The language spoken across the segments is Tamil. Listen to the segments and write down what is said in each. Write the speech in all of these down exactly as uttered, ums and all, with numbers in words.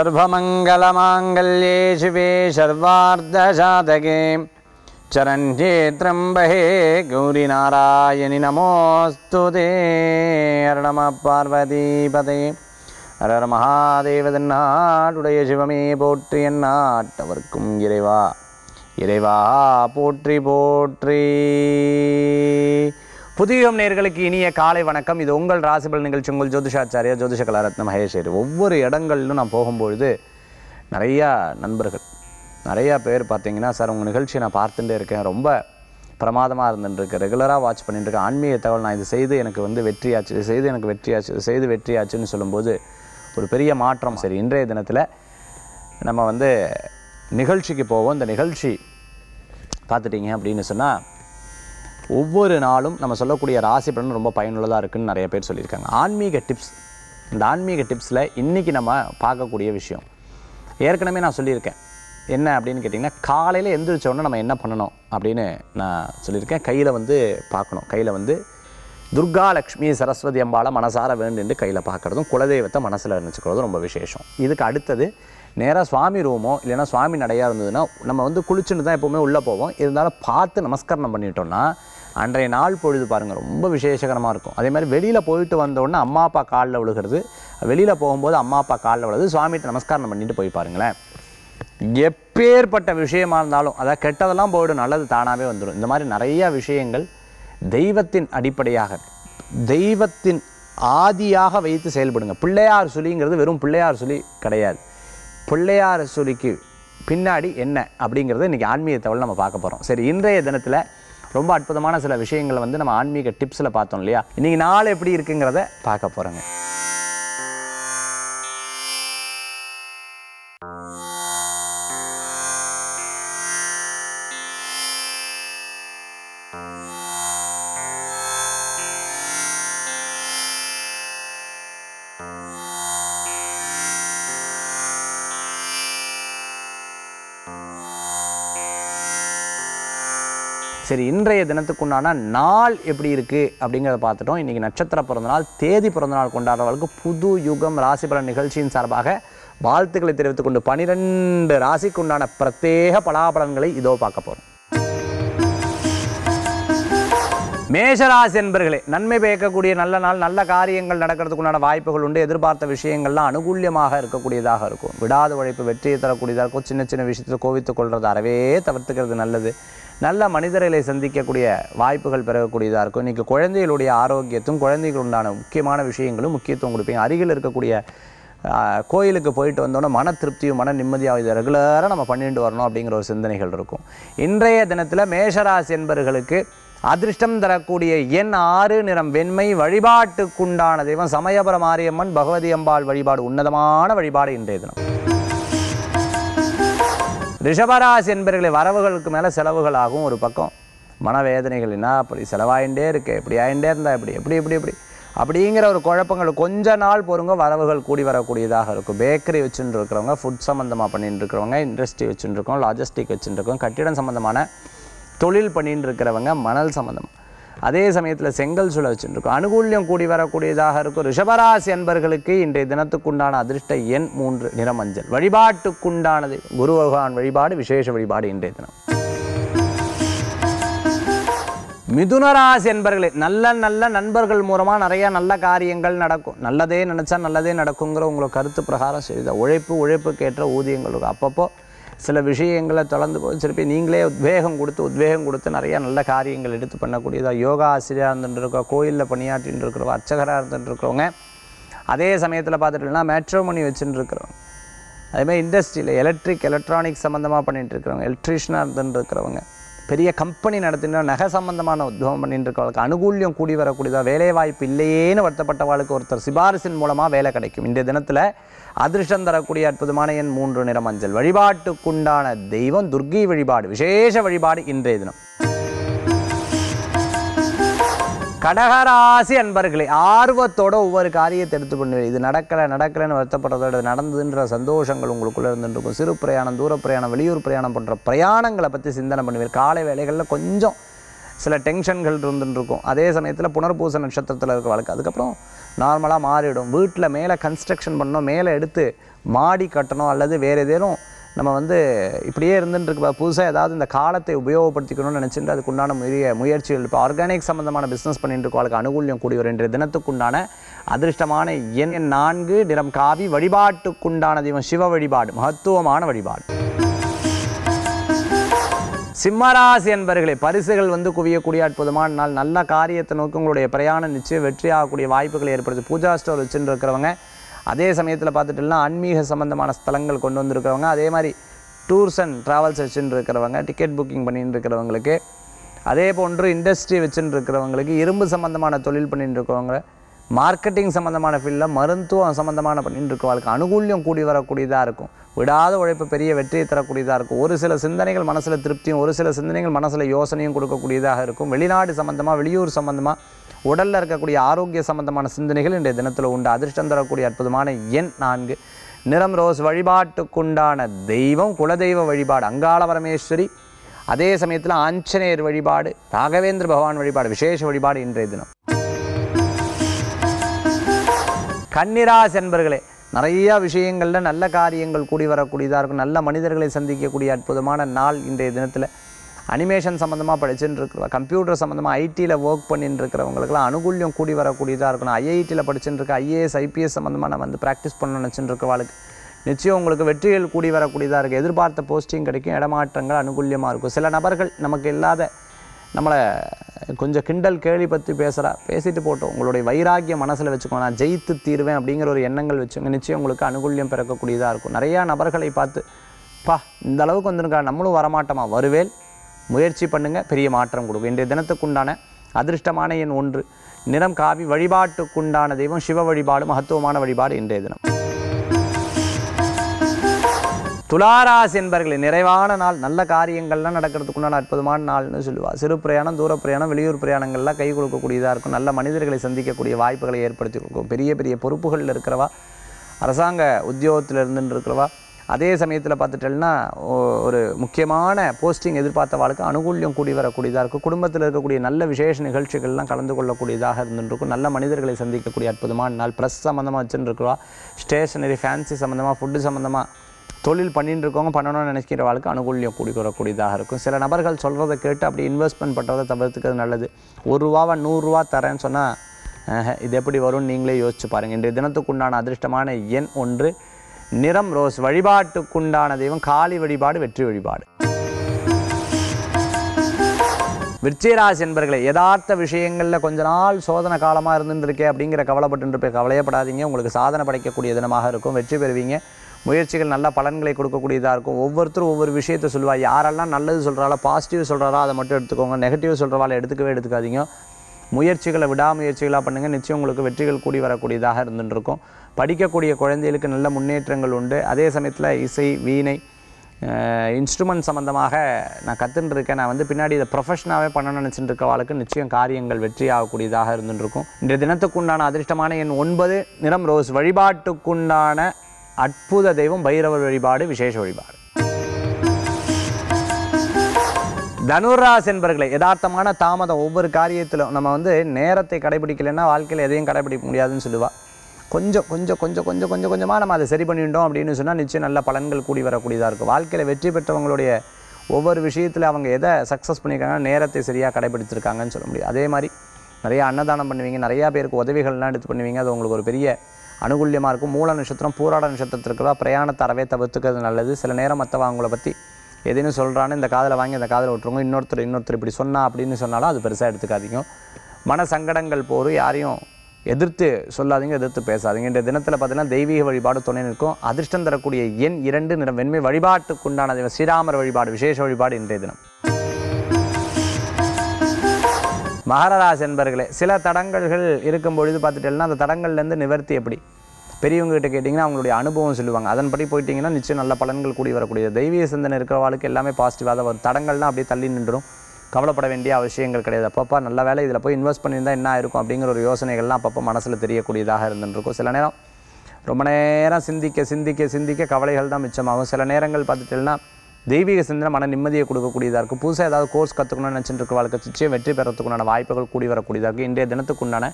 सर्वमंगलमांगल्ये शिवे सर्वार्धसाधके चरण्ये त्र्यम्बके गौरी नारायणि नमोस्तुते। हर नमः पार्वतीपते। हर हर महादेव तन्नाडुடைய சிவமே போற்றி என்னாட்டவர்க்கும் இறைவா இறைவா போற்றி போற்றி। புதியம் நேயர்களுக்கு இனிய காலை வணக்கம்। இது உங்கள் ராசிபல் நிகழ்ச்சி, உங்கள் ஜோதிஷாச்சாரியா ஜோதிஷ கலாரத்ன மகேஷ் ஐயர்। ஒவ்வொரு இடங்களிலும் நான் போகும்பொழுது நிறையா நண்பர்கள் நிறையா பேர் பார்த்தீங்கன்னா, சார் உங்கள் நிகழ்ச்சியை நான் பார்த்துட்டே இருக்கேன், ரொம்ப பிரமாதமாக இருந்துட்டுருக்கு, ரெகுலராக வாட்ச் பண்ணிட்டுருக்கேன், ஆன்மீக தகவல் நான் இது செய்து எனக்கு வந்து வெற்றியாச்சு இது செய்து எனக்கு வெற்றியாச்சு இது செய்து வெற்றியாச்சுன்னு சொல்லும்போது ஒரு பெரிய மாற்றம்। சரி, இன்றைய தினத்தில் நம்ம வந்து நிகழ்ச்சிக்கு போவோம்। இந்த நிகழ்ச்சி பார்த்துட்டிங்க அப்படின்னு சொன்னால், ஒவ்வொரு நாளும் நம்ம சொல்லக்கூடிய ராசி பலன் ரொம்ப பயனுள்ளதாக இருக்குதுன்னு நிறைய பேர் சொல்லியிருக்காங்க। ஆன்மீக டிப்ஸ், இந்த ஆன்மீக டிப்ஸில் இன்றைக்கி நம்ம பார்க்கக்கூடிய விஷயம் ஏற்கனவே நான் சொல்லியிருக்கேன், என்ன அப்படின்னு கேட்டிங்கன்னா, காலையில் எழுந்திரிச்சோடனே நம்ம என்ன பண்ணணும் அப்படின்னு நான் சொல்லியிருக்கேன்। கையில் வந்து பார்க்கணும், கையில் வந்து துர்கா லக்ஷ்மி சரஸ்வதி அம்பாளை மனசார வேண்டுன்னு கையில் பார்க்குறதும் குலதெய்வத்தை மனசில் நினச்சிக்கிறதும் ரொம்ப விசேஷம்। இதுக்கு அடுத்தது நேராக சுவாமி ரூமோ இல்லைன்னா சுவாமி நடையாக இருந்ததுன்னா, நம்ம வந்து குளிச்சுன்னு தான் எப்போவுமே உள்ளே போவோம், இருந்தாலும் பார்த்து நமஸ்கரணம் பண்ணிட்டோம்னா அன்றைய நாள் பொழுது பாருங்கள் ரொம்ப விசேஷகரமாக இருக்கும்। அதே மாதிரி வெளியில் போயிட்டு வந்தோடனே அம்மா அப்பா காலில் விழுகிறது, வெளியில் போகும்போது அம்மா அப்பா காலில் விழுது, சுவாமிகிட்ட நமஸ்காரம் பண்ணிட்டு போய் பாருங்களேன், எப்பேற்பட்ட விஷயமா இருந்தாலும், அதாவது கெட்டதெல்லாம் போய்டும், நல்லது தானாகவே வந்துடும்। இந்த மாதிரி நிறையா விஷயங்கள் தெய்வத்தின் அடிப்படையாக தெய்வத்தின் ஆதியாக வைத்து செயல்படுங்க। பிள்ளையார் சுழிங்கிறது வெறும் பிள்ளையார் சுழி கிடையாது, பிள்ளையார் சுழிக்கு பின்னாடி என்ன அப்படிங்கிறது இன்றைக்கி ஆன்மீக தகவல் நம்ம பார்க்க போகிறோம்। சரி, இன்றைய தினத்தில் ரொம்ப அற்புதமான சில விஷயங்களை வந்து நம்ம ஆன்மீக டிப்ஸில் பார்த்தோம் இல்லையா, இன்றைக்கி நாள் எப்படி இருக்குங்கிறத பார்க்க போகிறோங்க। சரி, இன்றைய தினத்துக்குண்டான நாள் எப்படி இருக்குது அப்படிங்கிறத பார்த்துட்டோம்। இன்றைக்கி நட்சத்திர பிறந்தநாள், தேதி பிறந்தநாள் கொண்டாடுறவர்களுக்கு புது யுகம் ராசி பலன் நிகழ்ச்சியின் சார்பாக வாழ்த்துக்களை தெரிவித்துக் கொண்டு பனிரெண்டு ராசிக்கு உண்டான பிரத்யேக பலாபலன்களை இதோ பார்க்க போகிறோம்। மேஷராசி என்பர்களே, நன்மை பயக்கக்கூடிய நல்ல நாள், நல்ல காரியங்கள் நடக்கிறதுக்குண்டான வாய்ப்புகள் உண்டு, எதிர்பார்த்த விஷயங்கள்லாம் அனுகூல்யமாக இருக்கக்கூடியதாக இருக்கும், விடாத உழைப்பு வெற்றியை தரக்கூடியதாக இருக்கும், சின்ன சின்ன விஷயத்தில் கோபித்துக் கொள்வது அறவே தவிர்த்துக்கிறது நல்லது, நல்ல மனிதர்களை சந்திக்கக்கூடிய வாய்ப்புகள் பெறக்கூடியதாக இருக்கும்। இன்றைக்கி குழந்தைகளுடைய ஆரோக்கியத்தும் குழந்தைகளுண்டான முக்கியமான விஷயங்களும் முக்கியத்துவம் கொடுப்பீங்க। அருகில் இருக்கக்கூடிய கோயிலுக்கு போயிட்டு வந்தோன்னா மன திருப்தியும் மன நிம்மதியாக இதை ரெகுலராக நம்ம பண்ணிட்டு வரணும் அப்படிங்கிற ஒரு சிந்தனைகள் இருக்கும்। இன்றைய தினத்தில் மேஷராசி என்பவர்களுக்கு அதிர்ஷ்டம் தரக்கூடிய எண் ஆறு, நிறம் வெண்மை, வழிபாட்டுக்குண்டான தெய்வம் சமயபுர மாரியம்மன், பகவதி அம்பாள் வழிபாடு உன்னதமான வழிபாடு இன்றைய தினம்। ரிஷபராசி என்பவர்களை வரவுகளுக்கு மேலே செலவுகளாகவும், ஒரு பக்கம் மனவேதனைகள், என்ன அப்படி செலவாயின்ண்டே இருக்கு, இப்படி ஆயிண்டே இருந்தால் இப்படி எப்படி இப்படி இப்படி அப்படிங்கிற ஒரு குழப்பங்கள் கொஞ்ச நாள் பொறுங்க, வரவுகள் கூடி வரக்கூடியதாக இருக்கும்। பேக்கரி வச்சுட்டு இருக்கிறவங்க, ஃபுட் சம்மந்தமாக பண்ணிட்டு இருக்கிறவங்க, இண்டஸ்ட்ரி வச்சுட்டு இருக்கோம், லாஜிஸ்டிக் வச்சுட்டு இருக்கோம், கட்டிடம் சம்மந்தமான தொழில் பண்ணிட்டு இருக்கிறவங்க, மணல் சம்மந்தம், அதே சமயத்தில் செங்கல் சூளை வச்சுட்டு இருக்கோம், அனுகூல்யம் கூடி வரக்கூடியதாக இருக்கும்। ரிஷபராசி என்பர்களுக்கு இன்றைய தினத்துக்குண்டான அதிர்ஷ்ட எண் மூன்று, நிறமஞ்சள், வழிபாட்டுக்குண்டானது குரு பகவான் வழிபாடு, விசேஷ வழிபாடு இன்றைய தினம்। மிதுன ராசி என்பர்களே, நல்ல நல்ல நண்பர்கள் மூலமாக நிறையா நல்ல காரியங்கள் நடக்கும், நல்லதே நினச்சா நல்லதே நடக்குங்கிற உங்களுக்கு கருத்து பிரகாரம் செய்தால் உழைப்பு, உழைப்புக்கேற்ற ஊதியங்கள் இருக்கும்। அப்பப்போ சில விஷயங்களை தொடர்ந்து போது திருப்பி நீங்களே உத்வேகம் கொடுத்து உத்வேகம் கொடுத்து நிறையா நல்ல காரியங்கள் எடுத்து பண்ணக்கூடியதாக, யோகா ஆசிரியராக இருந்துட்டு இருக்கோம், கோயிலில் பணியாற்றின்னு இருக்கிறோம், அர்ச்சகராக இருந்துட்டு இருக்கிறவங்க, அதே சமயத்தில் பார்த்துட்டுனா மேட்ரோமணி வச்சுட்டு இருக்கிறோம், அதேமாதிரி இண்டஸ்ட்ரியில் எலக்ட்ரிக் எலக்ட்ரானிக் சம்மந்தமாக பண்ணிகிட்டு இருக்கிறவங்க, எலக்ட்ரிஷியனாக இருந்துட்டு இருக்கிறவங்க, பெரிய கம்பெனி நடத்தினா நகை சம்மந்தமான உத்வேகம் பண்ணிட்டு இருக்கிறவங்களுக்கு அனுகூல்யம் கூடி வரக்கூடியதாக, வேலைவாய்ப்பு இல்லையேன்னு வருத்தப்பட்டவாளுக்கு ஒருத்தர் சிபாரிசின் மூலமாக வேலை கிடைக்கும்। இந்த தினத்தில் அதிர்ஷ்டம் தரக்கூடிய அற்புதமான எண் மூன்று, நிறமஞ்சள், வழிபாட்டுக்குண்டான தெய்வம் துர்கை வழிபாடு, விசேஷ வழிபாடு இன்றைய தினம்। கடகராசி அன்பர்களே, ஆர்வத்தோட ஒவ்வொரு காரியத்தை எடுத்து பண்ணுவேன், இது நடக்கலை நடக்கலைன்னு வருத்தப்படுறதோட நடந்ததுன்ற சந்தோஷங்கள் உங்களுக்குள்ளே இருந்துருக்கும்। சிறு பிரயாணம், தூர பிரயாணம், வெளியூர் பிரயாணம் போன்ற பிரயாணங்களை பற்றி சிந்தனை பண்ணுவேன், காலை வேலைகளில் கொஞ்சம் சில டென்ஷன்கள் இருந்துருக்கும். அதே சமயத்தில் புனர்பூச நட்சத்திரத்தில் இருக்கிற வாழ்க்கை அதுக்கப்புறம் நார்மலாக மாறிவிடும். வீட்டில் மேலே கன்ஸ்ட்ரக்ஷன் பண்ணணும், மேலே எடுத்து மாடி கட்டணும், அல்லது வேறு ஏதேனும் நம்ம வந்து இப்படியே இருந்துட்டுருக்குப்பா புதுசாக ஏதாவது இந்த காலத்தை உபயோகப்படுத்திக்கணும்னு நினச்சிட்டு அதுக்குண்டான முய முயற்சிகள் இப்போ ஆர்கானிக் சம்மந்தமான பிஸ்னஸ் பண்ணிட்டு இருக்கோம். அதுக்கு அனுகூல்யம் கூடிய ஒரு இன்றைய தினத்துக்குண்டான அதிர்ஷ்டமான எண் நான்கு, நிறம் காவி. வழிபாட்டுக்குண்டான தெய்வம் சிவ வழிபாடு, மகத்துவமான வழிபாடு. சிம்மராசி என்பர்களே, பரிசுகள் வந்து குவியக்கூடிய அற்புதமான நாள். நல்ல காரியத்தை நோக்கி உங்களுடைய பிரயாணம் நிச்சயம் வெற்றியாகக்கூடிய வாய்ப்புகளை ஏற்படுது. பூஜா ஸ்டோர் வச்சுட்டு இருக்கிறவங்க, அதே சமயத்தில் பார்த்துட்டுனா ஆன்மீக சம்பந்தமான ஸ்தலங்கள் கொண்டு வந்திருக்கிறவங்க, அதே மாதிரி டூர்ஸ் அண்ட் ட்ராவல்ஸ் வச்சுட்டு இருக்கிறவங்க, டிக்கெட் புக்கிங் பண்ணிட்டு இருக்கிறவங்களுக்கு, அதே போன்று இண்டஸ்ட்ரி வச்சுட்டு இருக்கிறவங்களுக்கு, இரும்பு சம்மந்தமான தொழில் பண்ணிட்டு இருக்கிறவங்க, மார்க்கெட்டிங் சம்மந்தமான ஃபீல்டில் மருத்துவம் சம்மந்தமான பண்ணிட்டு இருக்கிறவங்களுக்கு அனுகூல்யம் கூடி வரக்கூடியதாக இருக்கும். விடாத உழைப்பு பெரிய வெற்றியை தரக்கூடியதாக இருக்கும். ஒரு சில சிந்தனைகள் மனசில் திருப்தியும், ஒரு சில சிந்தனைகள் மனசில் யோசனையும் கொடுக்கக்கூடியதாக இருக்கும். வெளிநாடு சம்மந்தமாக, வெளியூர் சம்மந்தமாக, உடலில் இருக்கக்கூடிய ஆரோக்கிய சம்பந்தமான சிந்தனைகள் இன்றைய தினத்தில் உண்டு. அதிர்ஷ்டம் தரக்கூடிய அற்புதமான எண் நான்கு, நிறம் ரோஸ். வழிபாட்டுக்குண்டான தெய்வம் குலதெய்வ வழிபாடு அங்காள பரமேஸ்வரி. அதே சமயத்தில் ஆஞ்சநேயர் வழிபாடு, ராகவேந்திர பகவான் வழிபாடு விசேஷ வழிபாடு இன்றைய தினம். கன்னிராசி என்பர்களே, நிறையா விஷயங்களில் நல்ல காரியங்கள் கூடி வரக்கூடியதாக இருக்கும். நல்ல மனிதர்களை சந்திக்கக்கூடிய அற்புதமான நாள் இன்றைய தினத்தில். அனிமேஷன் சம்மந்தமாக படிச்சுட்டு இருக்கிற, கம்ப்யூட்டர் சம்மந்தமாக ஐடியில் ஒர்க் பண்ணிட்டு இருக்கிறவங்களுக்குலாம் அனுகூல்யம் கூடி வரக்கூடியதாக இருக்கணும். ஐஐடியில் படிச்சுட்டு இருக்க, ஐஏஎஸ் ஐபிஎஸ் சம்மந்தமாக நம்ம வந்து ப்ராக்டிஸ் பண்ணணும்னு நினச்சிட்டு இருக்கிறவாளுக்கு நிச்சயம் உங்களுக்கு வெற்றிகள் கூடி வரக்கூடியதாக இருக்குது. எதிர்பார்த்த போஸ்டிங் கிடைக்கும், இடமாற்றங்கள் அனுகூல்யமாக இருக்கும். சில நபர்கள் நமக்கு இல்லாத நம்மளை கொஞ்சம் கிண்டல் கேலி பற்றி பேசுகிறா, பேசிட்டு போட்டோம். உங்களுடைய வைராக்கிய மனசில் வச்சுக்கோங்க, நான் ஜெயித்து தீர்வேன் அப்படிங்கிற ஒரு எண்ணங்கள் வச்சுங்க, நிச்சயம் உங்களுக்கு அனுகூல்யம் பிறக்கக்கூடியதாக இருக்கும். நிறையா நபர்களை பார்த்து பா இந்த அளவுக்கு வந்துருக்கா, நம்மளும் வரமாட்டோமா, வருவேல் முயற்சி பண்ணுங்கள், பெரிய மாற்றம் கொடுக்கும். இன்றைய தினத்துக்குண்டான அதிர்ஷ்டமான எண் ஒன்று, நிறம் காவி. வழிபாட்டுக்குண்டான தெய்வம் சிவ வழிபாடு, மகத்துவமான வழிபாடு இன்றைய தினம். துளாராசி என்பர்களே, நிறைவான நாள். நல்ல காரியங்கள்லாம் நடக்கிறதுக்குண்டான அற்புதமான நாள்னு சொல்லுவாள். சிறு பிரயாணம், தூர பிரயாணம், வெளியூர் பிரயாணங்கள்லாம் கை கொடுக்கக்கூடியதாக இருக்கும். நல்ல மனிதர்களை சந்திக்கக்கூடிய வாய்ப்புகளை ஏற்படுத்தி கொடுக்கும். பெரிய பெரிய பொறுப்புகளில் இருக்கிறவா, அரசாங்க உத்தியோகத்தில் இருந்துட்டு இருக்கிறவா, அதே சமயத்தில் பார்த்துட்டேன்னா ஒரு முக்கியமான போஸ்டிங் எதிர்பார்த்த வாழ்க்கை அனுகூல்யம் கூடி வரக்கூடியதாக இருக்கும். குடும்பத்தில் இருக்கக்கூடிய நல்ல விசேஷ நிகழ்ச்சிகள்லாம் கலந்து கொள்ளக்கூடியதாக இருந்துருக்கும். நல்ல மனிதர்களை சந்திக்கக்கூடிய அற்புதமான நாள். ப்ரெஸ் சம்மந்தமாக வச்சுருக்கிறவா, ஸ்டேஷனரி ஃபேன்சி சம்மந்தமாக, ஃபுட்டு சம்மந்தமாக தொழில் பண்ணிட்டு இருக்கவங்க, பண்ணணும்னு நினைக்கிற வாழ்க்கை அனுகூல்யம் கூடி வரக்கூடியதாக இருக்கும். சில நபர்கள் சொல்கிறத கேட்டு அப்படி இன்வெஸ்ட்மெண்ட் பண்ணுறதை தவிர்த்துக்கிறது நல்லது. ஒரு ரூபாவை நூறுரூவா தரேன்னு சொன்னால் இது எப்படி வரும்னு நீங்களே யோசிச்சு பாருங்கள். இன்றைய தினத்துக்குண்டான அதிர்ஷ்டமான எண் ஒன்று, நிறம் ரோஸ். வழிபாட்டுக்குண்டான தெய்வம் காளி வழிபாடு, வெற்றி வழிபாடு. விருச்சிகராசி என்பர்களே, யதார்த்த விஷயங்களில் கொஞ்ச நாள் சோதனை காலமாக இருந்துருக்கே அப்படிங்கிற கவலைப்பட்டு போய் கவலையப்படாதீங்க. உங்களுக்கு சாதனை படைக்கக்கூடிய தினமாக இருக்கும், வெற்றி பெறுவீங்க. முயற்சிகள் நல்ல பலன்களை கொடுக்கக்கூடியதாக இருக்கும். ஒவ்வொருத்தரும் ஒவ்வொரு விஷயத்தை சொல்லுவாள். யாரெல்லாம் நல்லது சொல்கிறாளோ, பாசிட்டிவ் சொல்கிறாரோ அதை மட்டும் எடுத்துக்கோங்க. நெகட்டிவ் சொல்கிறவாளை எடுத்துக்கவே எடுத்துக்காதீங்க. முயற்சிகளை விடாமுயற்சிகளாக பண்ணுங்கள், நிச்சயம் உங்களுக்கு வெற்றிகள் கூடி வரக்கூடியதாக இருந்துருக்கும். படிக்கக்கூடிய குழந்தைகளுக்கு நல்ல முன்னேற்றங்கள் உண்டு. அதே சமயத்தில் இசை, வீணை, இன்ஸ்ட்ருமெண்ட் சம்மந்தமாக நான் கற்றுட்டுருக்கேன், நான் வந்து பின்னாடி இதை ப்ரொஃபஷனாகவே பண்ணணும்னு நினச்சிட்டு இருக்கவாளுக்கு நிச்சயம் காரியங்கள் வெற்றி ஆகக்கூடியதாக இருந்துருக்கும். இன்றைய தினத்துக்குண்டான அதிர்ஷ்டமான எண் ஒன்பது, நிறம் ரோஸ். வழிபாட்டுக்குண்டான அற்புத தெய்வம் பைரவர் வழிபாடு, விசேஷ வழிபாடு. தனுராசி என்பர்களே, யதார்த்தமான தாமதம். ஒவ்வொரு காரியத்திலும் நம்ம வந்து நேரத்தை கடைபிடிக்கலைன்னா வாழ்க்கையில் எதையும் கடைபிடிக்க முடியாதுன்னு சொல்லுவாள். கொஞ்சம் கொஞ்சம் கொஞ்சம் கொஞ்சம் கொஞ்சம் கொஞ்சமாக நம்ம அதை சரி பண்ணிட்டோம் அப்படின்னு சொன்னால் நிச்சயம் நல்ல பலன்கள் கூடி வரக்கூடியதாக இருக்கும். வாழ்க்கையில் வெற்றி பெற்றவங்களுடைய ஒவ்வொரு விஷயத்தில் அவங்க எதை சக்ஸஸ் பண்ணியிருக்காங்கன்னா நேரத்தை சரியாக கடைபிடிச்சிருக்காங்கன்னு சொல்ல முடியும். அதே மாதிரி நிறையா அன்னதானம் பண்ணுவீங்க, நிறையா பேருக்கு உதவிகள்லாம் எடுத்து பண்ணுவீங்க, அது உங்களுக்கு ஒரு பெரிய அனுகூல்யமாக இருக்கும். மூல நட்சத்திரம், பூராட நட்சத்திரத்திற்குள்ள பிரயாணத்தை அறவே தவிர்த்துக்கிறது நல்லது. சில நேரம் மற்றவா அவங்கள பற்றி எதுன்னு சொல்கிறான்னு இந்த காதில் வாங்கி அந்த காதில் விட்டுருங்க. இன்னொருத்தர் இன்னொருத்தர் இப்படி சொன்னா அப்படின்னு சொன்னாலும் அது பெருசாக எடுத்துக்காதீங்க. மன சங்கடங்கள் போரும், யாரையும் எதிர்த்து சொல்லாதீங்க, எதிர்த்து பேசாதீங்க. இன்றைய தினத்தில் பார்த்தீங்கன்னா தெய்வீக வழிபாடு துணை நிற்கும். அதிர்ஷ்டம் தரக்கூடிய எண் இரண்டு, நிறம் வெண்மை. வழிபாட்டுக்குண்டான தெய்வம் ஸ்ரீராமர் வழிபாடு, விசேஷ வழிபாடு இன்றைய தினம். மகர ராசி என்பர்களே, சில தடங்கல்கள் இருக்கும் பொழுது பார்த்துட்டேன்னா அந்த தடங்கள்லேருந்து நிவர்த்தி எப்படி பெரியவங்ககிட்ட கேட்டிங்கன்னா அவங்களுடைய அனுபவம் சொல்லுவாங்க. அதன்படி போயிட்டிங்கன்னா நிச்சயம் நல்ல பலன்கள் கூடி வரக்கூடிய தெய்வீக சிந்தனை இருக்கிறவாளுக்கு எல்லாமே பாசிட்டிவாக தான் வரும். தடங்கள்லாம் அப்படியே தள்ளி நின்றுடும், கவலைப்பட வேண்டிய அவசியங்கள் கிடையாது. அப்பப்போ நல்ல வேலை இதில் போய் இன்வெஸ்ட் பண்ணியிருந்தால் என்ன இருக்கும் அப்படிங்கிற ஒரு யோசனைகள்லாம் அப்பப்போ மனசில் தெரியக்கூடியதாக இருந்துருக்கும். சில நேரம் ரொம்ப நேரம் சிந்திக்க சிந்திக்க சிந்திக்க கவலைகள் தான் மிச்சமாகும். சில நேரங்கள் பார்த்துட்டேன்னா தெய்வீக சிந்தனை மன நிம்மதியை கொடுக்கக்கூடியதாக இருக்கும். புதுசாக ஏதாவது கோர்ஸ் கற்றுக்கணும்னு நினச்சிட்டு இருக்க வாழ்க்கை நிச்சயம் வெற்றி பெறத்துக்குண்டான வாய்ப்புகள் கூடி வரக்கூடியதாக இருக்கும். இன்றைய தினத்துக்குண்டான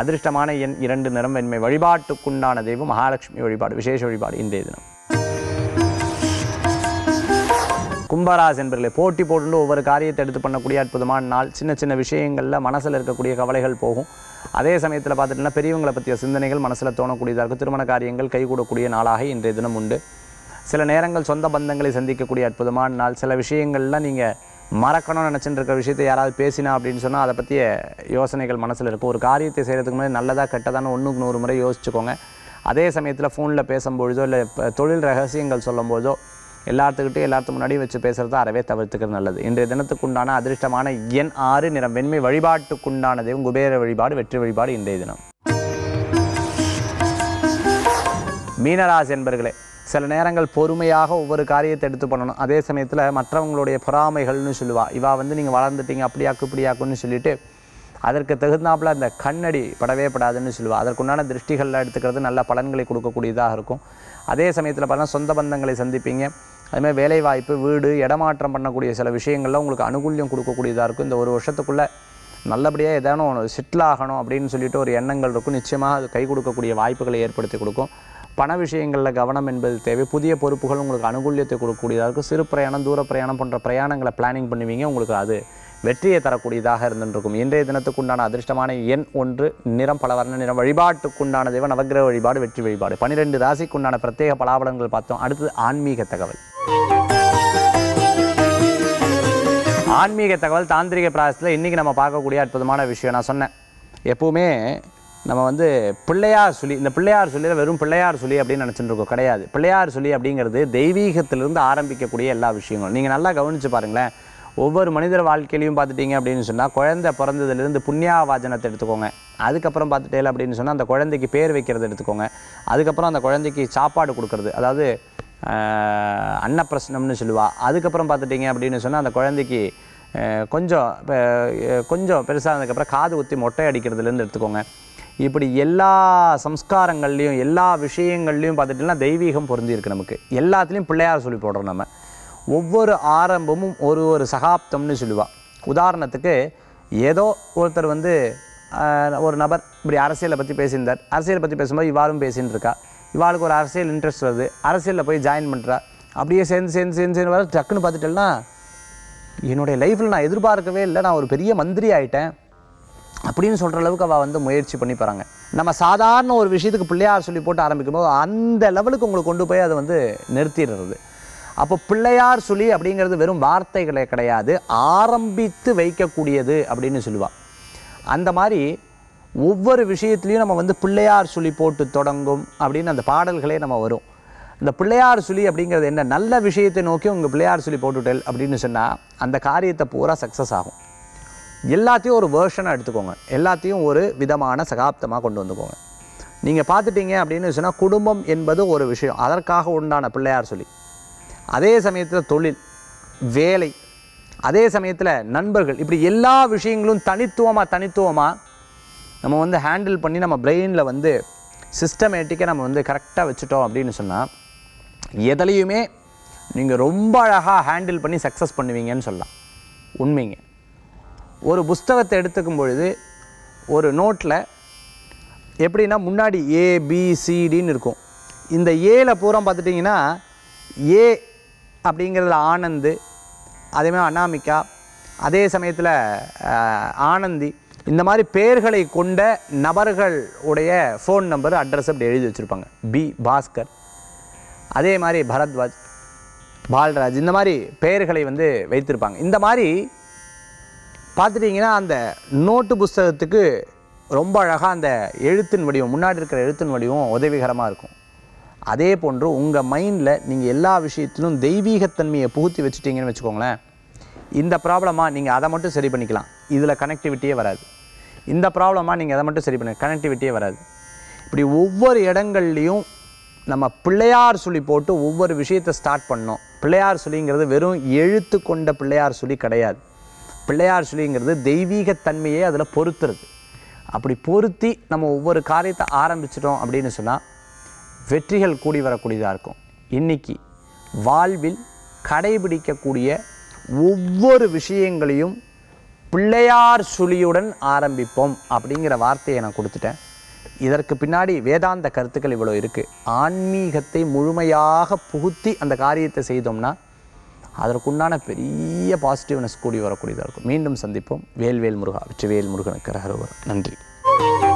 அதிர்ஷ்டமான எண் இரண்டு, நிறம் வெண்மை. வழிபாட்டுக்குண்டான தெய்வம் மகாலட்சுமி வழிபாடு, விசேஷ வழிபாடு இன்றைய தினம். கும்பராசி என்பர்களே, போட்டி போட்டு ஒவ்வொரு காரியத்தை எடுத்து பண்ணக்கூடிய அற்புதமான நாள். சின்ன சின்ன விஷயங்களில் மனசில் இருக்கக்கூடிய கவலைகள் போகும். அதே சமயத்தில் பார்த்துட்டோம்னா பெரியவங்களை பற்றிய சிந்தனைகள் மனசில் தோணக்கூடியதாக இருக்கும். திருமண காரியங்கள் கைகூடக்கூடிய நாளாக இன்றைய தினம் உண்டு. சில நேரங்கள் சொந்த பந்தங்களை சந்திக்கக்கூடிய அற்புதமான நாள். சில விஷயங்கள்லாம் நீங்கள் மறக்கணும்னு நினச்சிட்டு இருக்கிற விஷயத்தை யாராவது பேசினா அப்படின்னு சொன்னால் அதை பற்றிய யோசனைகள் மனசில் இருக்கும். ஒரு காரியத்தை செய்கிறதுக்கு முன்னாடி நல்லதாக கெட்டதான ஒன்றுக்கு நூறு முறை யோசிச்சுக்கோங்க. அதே சமயத்தில் ஃபோனில் பேசும்பொழுதோ இல்லை தொழில் ரகசியங்கள் சொல்லும்போதோ எல்லாத்துக்கிட்டே எல்லாத்துக்கு முன்னாடியும் வச்சு பேசுகிறது அறவே தவிர்த்துக்கிறது நல்லது. இன்றைய தினத்துக்குண்டான அதிர்ஷ்டமான எண் ஆறு, நிறம் வெண்மை. வழிபாட்டுக்குண்டான தெய்வம் குபேர வழிபாடு, வெற்றி வழிபாடு இன்றைய தினம். மீனராசி என்பர்களே, சில நேரங்கள் பொறுமையாக ஒவ்வொரு காரியத்தை எடுத்து பண்ணணும். அதே சமயத்தில் மற்றவங்களுடைய பொறாமைகள்னு சொல்லுவாள். இவா வந்து நீங்கள் வளர்ந்துட்டீங்க அப்படியாக்கு இப்படியாக்குன்னு சொல்லிட்டு அதற்கு தகுந்தாப்பில் அந்த கண்ணடி படவே படாதுன்னு சொல்லுவாள். அதற்குண்டான திருஷ்டிகள்லாம் எடுத்துக்கிறது நல்ல பலன்களை கொடுக்கக்கூடியதாக இருக்கும். அதே சமயத்தில் பார்த்தீங்கன்னா சொந்த பந்தங்களை சந்திப்பீங்க. அதுமாதிரி வேலைவாய்ப்பு, வீடு, இடமாற்றம் பண்ணக்கூடிய சில விஷயங்கள்லாம் உங்களுக்கு அனுகூல்யம் கொடுக்கக்கூடியதாக இருக்கும். இந்த ஒரு வருஷத்துக்குள்ளே நல்லபடியாக ஏதானும் ஒன்று செட்டில் ஆகணும் அப்படின்னு சொல்லிட்டு ஒரு எண்ணங்கள் இருக்கும். நிச்சயமாக அது கை கொடுக்கக்கூடிய வாய்ப்புகளை ஏற்படுத்தி கொடுக்கும். பண விஷயங்களில் கவனம் என்பது தேவை. புதிய பொறுப்புகள் உங்களுக்கு அனுகூல்யத்தை கொடுக்கக்கூடியதாக இருக்கும். சிறு பிரயாணம், தூர பிரயாணம் போன்ற பிரயாணங்களை பிளானிங் பண்ணுவீங்க. உங்களுக்கு அது வெற்றியை தரக்கூடியதாக இருந்துருக்கும். இன்றைய தினத்துக்குண்டான அதிர்ஷ்டமான எண் ஒன்று, நிறம் பலவர்ண நிறம். வழிபாட்டுக்குண்டான தெய்வம் நவகிரக வழிபாடு, வெற்றி வழிபாடு. பன்னிரெண்டு ராசிக்குண்டான பிரத்யேக பலாபலன்கள் பார்த்தோம். அடுத்தது ஆன்மீக தகவல். ஆன்மீக தகவல் தாந்திரிக பிராயசத்தில் இன்றைக்கி நம்ம பார்க்கக்கூடிய அற்புதமான விஷயம். நான் சொன்னேன், எப்போவுமே நம்ம வந்து பிள்ளையார் சொல்லி, இந்த பிள்ளையார் சொல்லி வெறும் பிள்ளையார் சொல்லி அப்படின்னு நினச்சிட்டு இருக்கோம். கிடையாது. பிள்ளையார் சொல்லி அப்படிங்கிறது தெய்வீகத்திலிருந்து ஆரம்பிக்கக்கூடிய எல்லா விஷயங்களும். நீங்கள் நல்லா கவனித்து பாருங்களேன். ஒவ்வொரு மனிதர் வாழ்க்கையிலையும் பார்த்துட்டிங்க அப்படின்னு சொன்னால் குழந்தை பிறந்ததுலேருந்து புண்ணியாவாஜனத்தை எடுத்துக்கோங்க. அதுக்கப்புறம் பார்த்துட்டேல அப்படின்னு சொன்னால் அந்த குழந்தைக்கு பேர் வைக்கிறது எடுத்துக்கோங்க. அதுக்கப்புறம் அந்த குழந்தைக்கு சாப்பாடு கொடுக்கறது, அதாவது அன்னப்பிரசனம்னு சொல்லுவாள். அதுக்கப்புறம் பார்த்துட்டிங்க அப்படின்னு சொன்னால் அந்த குழந்தைக்கு கொஞ்சம் கொஞ்சம் பெருசானதுக்கப்புறம் காது ஊற்றி மொட்டை அடிக்கிறதுலேருந்து எடுத்துக்கோங்க. இப்படி எல்லா சம்ஸ்காரங்கள்லேயும் எல்லா விஷயங்கள்லையும் பார்த்துட்டிங்கன்னா தெய்வீகம் பொருந்திருக்கு. நமக்கு எல்லாத்துலேயும் பிள்ளையார் சொல்லி போடுறோம். நம்ம ஒவ்வொரு ஆரம்பமும் ஒரு ஒரு சகாப்தம்னு சொல்லுவாள். உதாரணத்துக்கு ஏதோ ஒருத்தர் வந்து ஒரு நபர் இப்படி அரசியலை பற்றி பேசியிருந்தார். அரசியலை பற்றி பேசும்போது இவாளும் பேசின்னு இருக்கா. இவாளுக்கு ஒரு அரசியல் இன்ட்ரெஸ்ட் வருது. அரசியலில் போய் ஜாயின் பண்ணுறா. அப்படியே சேர்ந்து சேர்ந்து சேர்ந்து சேர்ந்து வர டக்குன்னு பார்த்துட்டேன்னா என்னுடைய லைஃப்பில் நான் எதிர்பார்க்கவே இல்லை, நான் ஒரு பெரிய மந்திரி ஆகிட்டேன் அப்படின்னு சொல்கிற அளவுக்கு அவள் வந்து முயற்சி பண்ணி போகிறாங்க. நம்ம சாதாரண ஒரு விஷயத்துக்கு பிள்ளையார் சொல்லி போட்டு ஆரம்பிக்கும்போது அந்த லெவலுக்கு உங்களுக்கு கொண்டு போய் அதை வந்து நிறுத்திடுறது. அப்போ பிள்ளையார் சொல்லி அப்படிங்கிறது வெறும் வார்த்தைகளே கிடையாது, ஆரம்பித்து வைக்கக்கூடியது அப்படின்னு சொல்லுவாள். அந்த மாதிரி ஒவ்வொரு விஷயத்துலையும் நம்ம வந்து பிள்ளையார் சொல்லி போட்டு தொடங்கும் அப்படின்னு அந்த பாடல்களே நம்ம வரும். இந்த பிள்ளையார் சொல்லி அப்படிங்கிறது என்ன, நல்ல விஷயத்தை நோக்கி உங்கள் பிள்ளையார் சொல்லி போட்டுட்டேல் அப்படின்னு சொன்னால் அந்த காரியத்தை பூரா சக்ஸஸ் ஆகும். எல்லாத்தையும் ஒரு வேர்ஷனாக எடுத்துக்கோங்க. எல்லாத்தையும் ஒரு விதமான சகாப்தமாக கொண்டு வந்துக்கோங்க. நீங்கள் பார்த்துட்டீங்க அப்படின்னு சொன்னால் குடும்பம் என்பது ஒரு விஷயம், அதற்காக உண்டான பிள்ளையார் சொல்லி. அதே சமயத்தில் தொழில், வேலை, அதே சமயத்தில் நண்பர்கள், இப்படி எல்லா விஷயங்களும் தனித்துவமாக தனித்துவமாக நம்ம வந்து ஹேண்டில் பண்ணி நம்ம பிரெயினில் வந்து சிஸ்டமேட்டிக்காக நம்ம வந்து கரெக்டாக வச்சுட்டோம் அப்படின்னு சொன்னால் எதுலையுமே நீங்கள் ரொம்ப அழகாக ஹேண்டில் பண்ணி சக்ஸஸ் பண்ணுவீங்கன்னு சொல்லலாம். உண்மைங்க. ஒரு புஸ்தகத்தை எடுத்துக்கும் பொழுது ஒரு நோட்டில் எப்படின்னா முன்னாடி ஏபிசிடின்னு இருக்கும். இந்த ஏல பூரா பார்த்துட்டிங்கன்னா ஏ அப்படிங்கிறதுல ஆனந்து, அதேமாதிரி அனாமிகா, அதே சமயத்தில் ஆனந்தி, இந்த மாதிரி பேர்களை கொண்ட நபர்கள் உடைய ஃபோன் நம்பர், அட்ரஸ் அப்படி எழுதி வச்சுருப்பாங்க. பி பாஸ்கர், அதே மாதிரி பரத்வாஜ், பால்ராஜ், இந்த மாதிரி பெயர்களை வந்து வைத்திருப்பாங்க. இந்த மாதிரி பார்த்துட்டிங்கன்னா அந்த நோட்டு புஸ்தகத்துக்கு ரொம்ப அழகாக அந்த எழுத்தின் வடிவம், முன்னாடி இருக்கிற எழுத்தின் வடிவம் உதவிகரமாக இருக்கும். அதே போன்று உங்கள் மைண்டில் நீங்கள் எல்லா விஷயத்திலும் தெய்வீகத்தன்மையை புகுத்தி வச்சுட்டிங்கன்னு வச்சுக்கோங்களேன். இந்த ப்ராப்ளமாக நீங்கள் அதை மட்டும் சரி பண்ணிக்கலாம், இதில் கனெக்டிவிட்டியே வராது. இந்த ப்ராப்ளமாக நீங்கள் அதை மட்டும் சரி பண்ண கனெக்டிவிட்டியே வராது. இப்படி ஒவ்வொரு இடங்கள்லையும் நம்ம பிள்ளையார் சொல்லி போட்டு ஒவ்வொரு விஷயத்தை ஸ்டார்ட் பண்ணோம். பிள்ளையார் சொல்லிங்கிறது வெறும் எழுத்து கொண்ட பிள்ளையார் சொல்லி கிடையாது. பிள்ளையார் சொல்லிங்கிறது தெய்வீகத்தன்மையே அதில் பொறுத்துறது. அப்படி பொருத்தி நம்ம ஒவ்வொரு காரியத்தை ஆரம்பிச்சிட்டோம் அப்படின்னு சொன்னால் வெற்றிகள் கூடி வரக்கூடியதாக இருக்கும். இன்றைக்கி வாழ்வில் கடைபிடிக்கக்கூடிய ஒவ்வொரு விஷயங்களையும் பிள்ளையார் சுழியுடன் ஆரம்பிப்போம் அப்படிங்கிற வார்த்தையை நான் கொடுத்துட்டேன். இதற்கு பின்னாடி வேதாந்த கருத்துக்கள் இவ்வளோ இருக்குது. ஆன்மீகத்தை முழுமையாக புகுத்தி அந்த காரியத்தை செய்தோம்னா அதற்குண்டான பெரிய பாசிட்டிவ்னஸ் கூடி வரக்கூடியதாக இருக்கும். மீண்டும் சந்திப்போம். வேல்வேல் முருகா, வெற்றிவேல் முருகனுக்கு ஹரோவர். நன்றி.